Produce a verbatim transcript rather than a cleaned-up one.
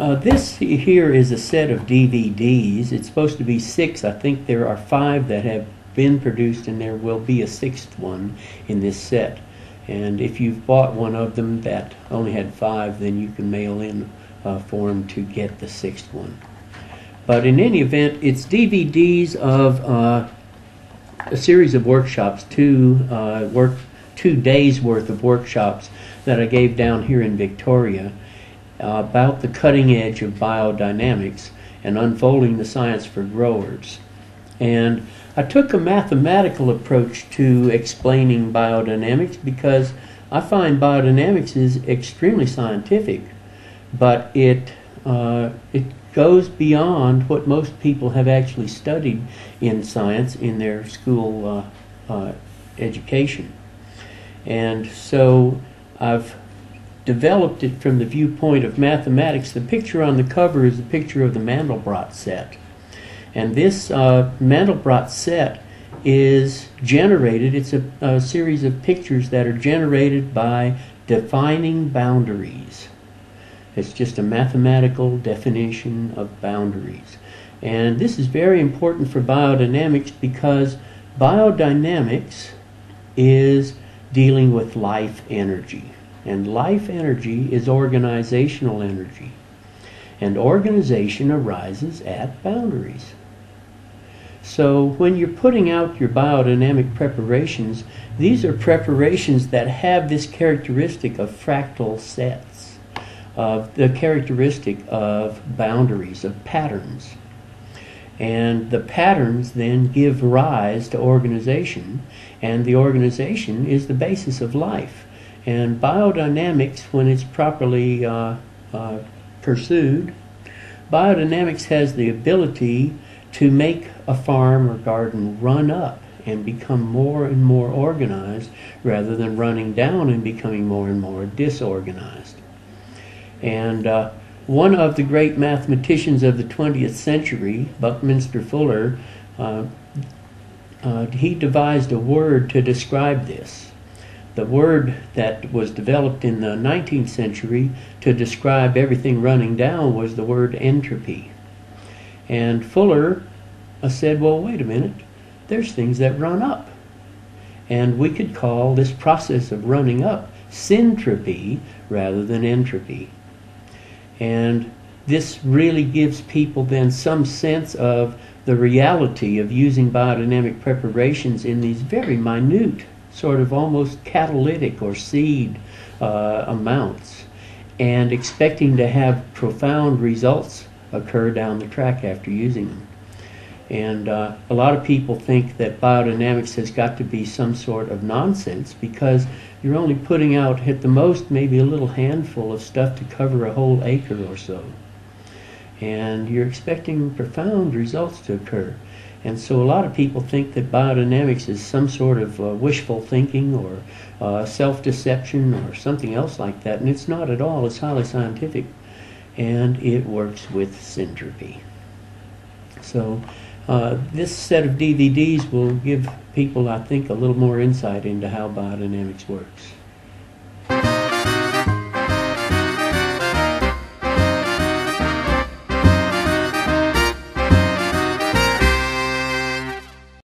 Uh, this here is a set of D V Ds. It's supposed to be six. I think there are five that have been produced, and there will be a sixth one in this set. And if you've bought one of them that only had five, then you can mail in uh, for them to get the sixth one. But in any event, it's D V Ds of uh, a series of workshops, two uh, work, two days worth of workshops that I gave down here in Victoria uh, about the cutting edge of biodynamics and unfolding the science for growers. And I took a mathematical approach to explaining biodynamics because I find biodynamics is extremely scientific, but it uh, it goes beyond what most people have actually studied in science in their school uh, uh, education. And so I've developed it from the viewpoint of mathematics. The picture on the cover is the picture of the Mandelbrot set. And this uh, Mandelbrot set is generated, it's a, a series of pictures that are generated by defining boundaries. It's just a mathematical definition of boundaries. And this is very important for biodynamics because biodynamics is dealing with life energy. And life energy is organizational energy. And organization arises at boundaries. So when you're putting out your biodynamic preparations, these are preparations that have this characteristic of fractal sets, of the characteristic of boundaries, of patterns. And the patterns then give rise to organization, and the organization is the basis of life. And biodynamics, when it's properly uh, uh, pursued, biodynamics has the ability to make a farm or garden run up and become more and more organized rather than running down and becoming more and more disorganized. And uh, one of the great mathematicians of the twentieth century, Buckminster Fuller, uh, uh, he devised a word to describe this. The word that was developed in the nineteenth century to describe everything running down was the word entropy. And Fuller said, well, wait a minute, there's things that run up. And we could call this process of running up syntropy rather than entropy. And this really gives people then some sense of the reality of using biodynamic preparations in these very minute, sort of almost catalytic or seed uh, amounts, and expecting to have profound results occur down the track after using them. And uh, a lot of people think that biodynamics has got to be some sort of nonsense because you're only putting out at the most maybe a little handful of stuff to cover a whole acre or so. And you're expecting profound results to occur. And so a lot of people think that biodynamics is some sort of uh, wishful thinking or uh, self-deception or something else like that, and it's not at all. It's highly scientific, and it works with syntropy. So uh, this set of D V Ds will give people, I think, a little more insight into how biodynamics works.